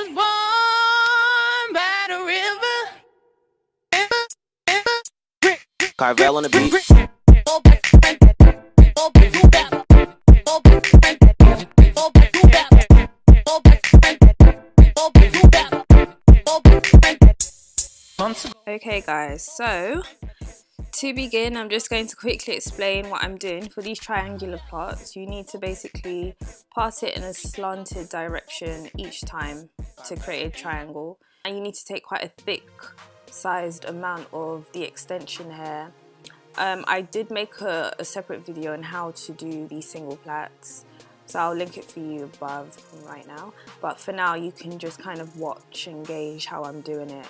was born by the river. Carvel on the beat. Okay, guys, so to begin, I'm just going to quickly explain what I'm doing. For these triangular plots, you need to basically pass it in a slanted direction each time to create a triangle. And you need to take quite a thick sized amount of the extension hair. I did make a separate video on how to do these single plaits, so I'll link it for you above right now. But for now, you can just kind of watch and gauge how I'm doing it.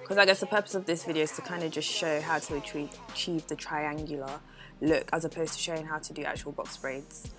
Because I guess the purpose of this video is to kind of just show how to achieve the triangular look as opposed to showing how to do actual box braids.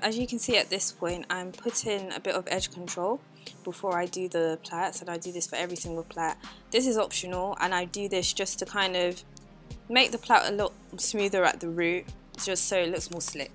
As you can see at this point, I'm putting a bit of edge control before I do the plaits, and I do this for every single plait. This is optional, and I do this just to kind of make the plait a lot smoother at the root, just so it looks more slick.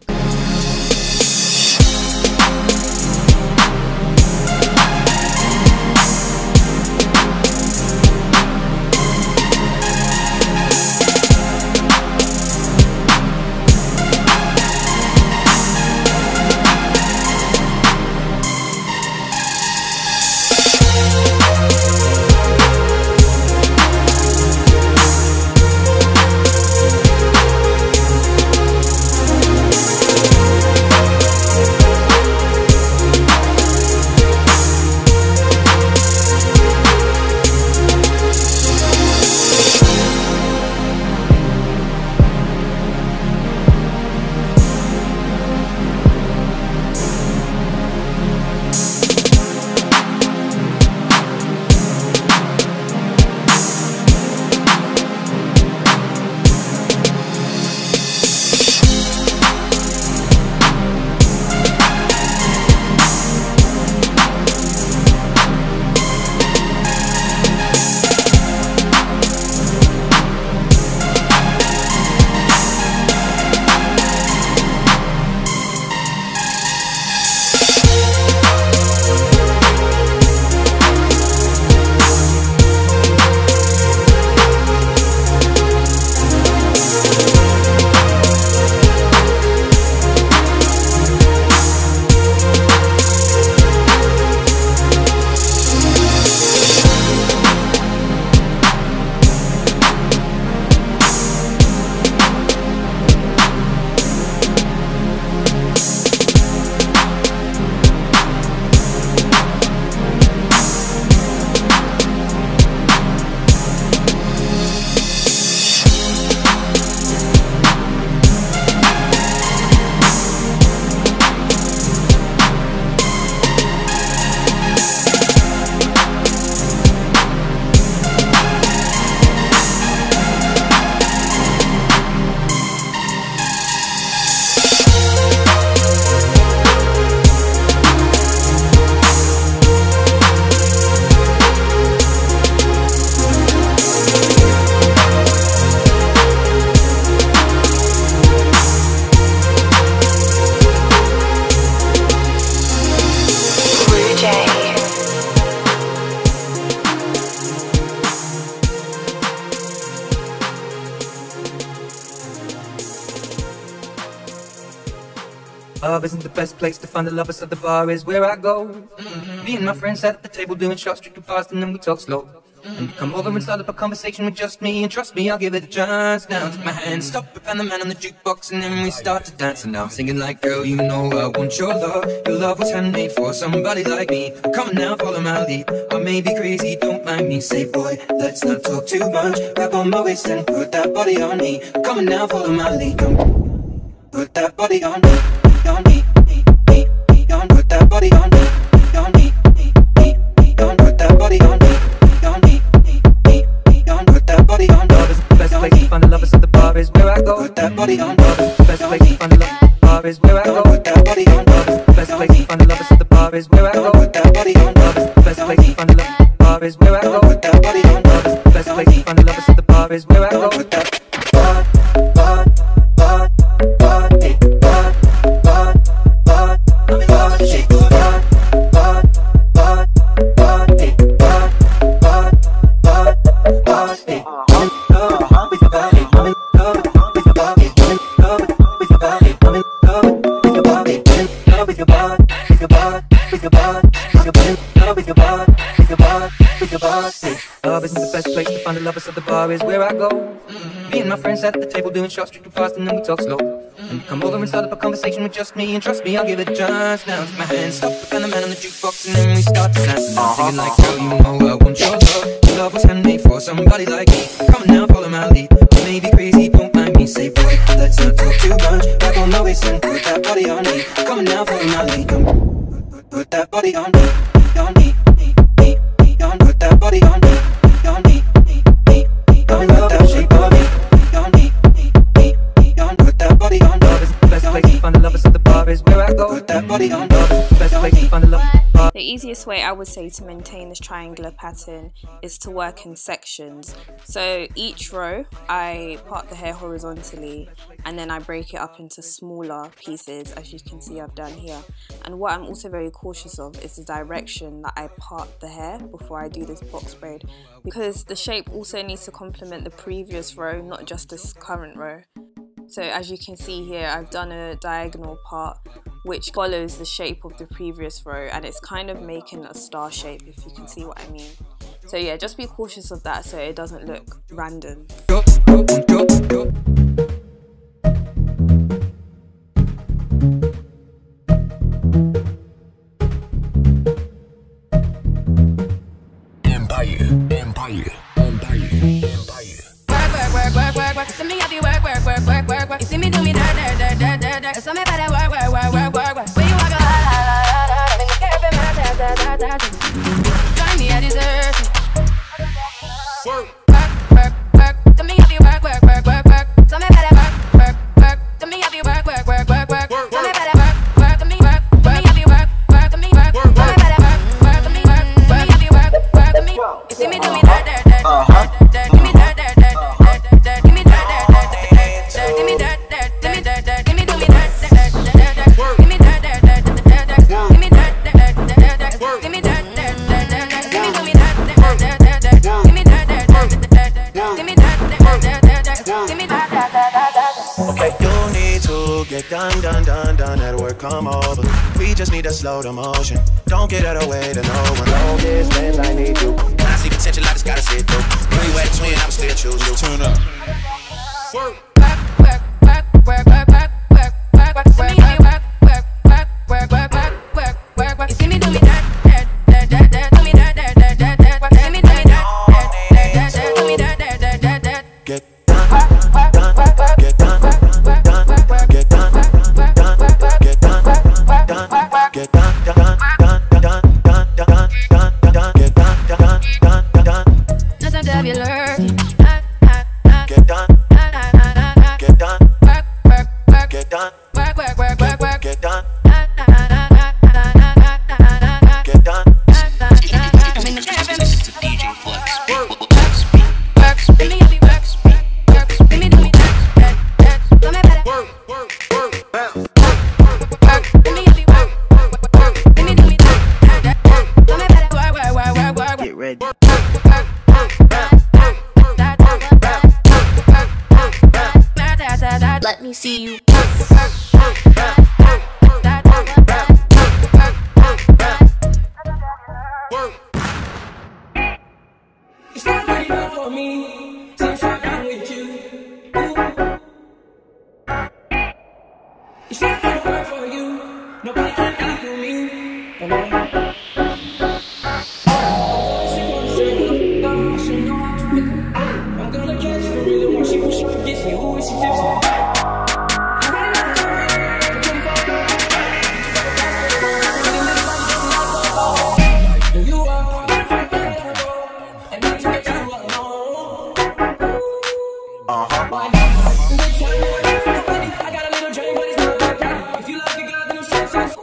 Love isn't the best place to find a lover, so the bar is where I go. Me and my friends sat at the table doing shots, drinking fast, and then we talk slow. And come over and start up a conversation with just me, and trust me, I'll give it a chance. Now take my hand, stop and find the man on the jukebox, and then we start to dance. And now I'm singing like, girl, you know I want your love was handmade for somebody like me. Come on now, follow my lead. I may be crazy, don't mind me. Say, boy, let's not talk too much. Grab on my waist and put that body on me. Come on now, follow my lead. Come, put that body on me, on me, me, on. Put that body on me, on me, me, on. Put that body on me. Is where I go. Put that body on. Best place to find the love. Bar is where I go. Put that body on. Best place to find the love. At the bar is where I go. Put that body on. Best place to find the love. Bar is where I go. Put that body on. Best place to find the love. At the bar is where I go. Put that love isn't the best place to find a lover, so the bar is where I go. Me and my friends sat at the table doing shots, drinking fast, and then we talk slow. And you come over and start up a conversation with just me, and trust me, I'll give it a chance. Now take my hand, stop and the man on the jukebox, and then we start to dance. And I'm singing like, girl, you know I want your love. Your love was handmade for somebody like me. Come now, follow my lead. You may be crazy, don't mind me. Say, boy, let's not talk too much. Grab on my waist and put that body on me. Come now, follow my lead. Come, put that body on me, on me, me, on. Put that body on me. The easiest way I would say to maintain this triangular pattern is to work in sections. So each row I part the hair horizontally and then I break it up into smaller pieces, as you can see I've done here. And what I'm also very cautious of is the direction that I part the hair before I do this box braid, because the shape also needs to complement the previous row, not just this current row. So as you can see here, I've done a diagonal part which follows the shape of the previous row, and it's kind of making a star shape, if you can see what I mean. So yeah, just be cautious of that so it doesn't look random. You see me do me da da da da da da. So me better work work work work work work. When you walk a la la la la la, I think you're careful my da da da da da. Join me, I deserve it. Work work work. To me, I be work work work work work. So me better work work work. To me, I be work work work work work. So me better work work. To me work work. To me work work. To me work work. So me better work work. To me work work. To me work work. To me. You see me do me da da da da da. Give me da da da da da. Give me da da da da da. Give me da. Get done, done, done, done, that work come over. We just need to slow the motion. Don't get out of the way to no one. Long distance, I need you. When I see potential, I just gotta sit through. When you at a twin, I'ma still choose you. Turn up. Work, work, work, work, work, work, work, work, work, work, work, work, work, work, work, work, work, work, work. You see me do me that, that, that, that. Do me that, that, that, that, that. Do me that, that, that, that, that. Do me that, that, that, that, that. Get done, done, done, get done. Let me see you. tips me, ooh, she tips me. I got a little dream, but it's not like that. If you love the girl, then I'm senseless.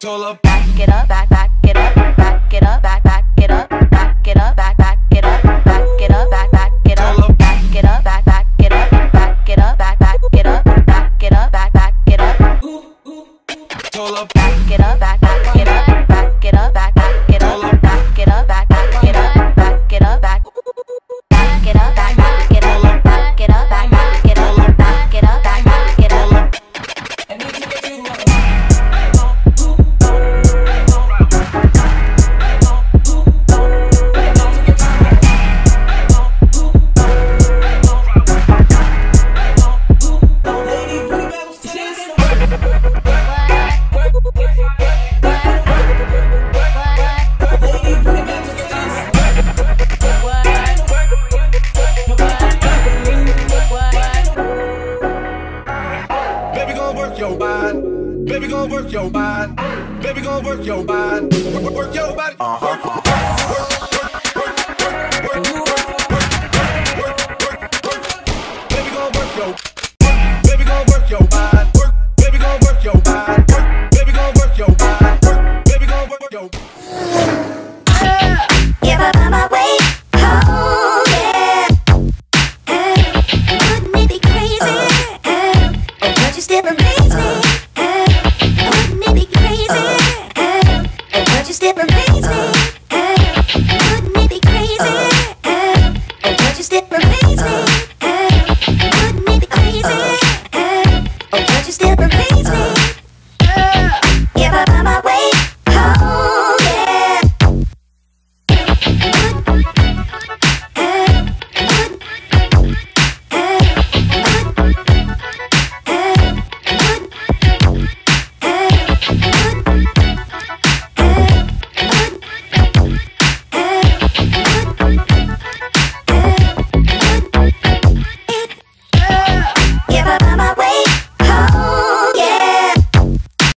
Told her back it up, back it up, back it up, back it up, back it up, back it up, back it up, back it up, back it up, back it up, back it up, back it up, back it up, back it up. Told her back it up, back it up, back it up, back it up, back it up, back it up, back it up, back it up, back. Baby, gon' work your body. Baby, gon' work your body. Work your body.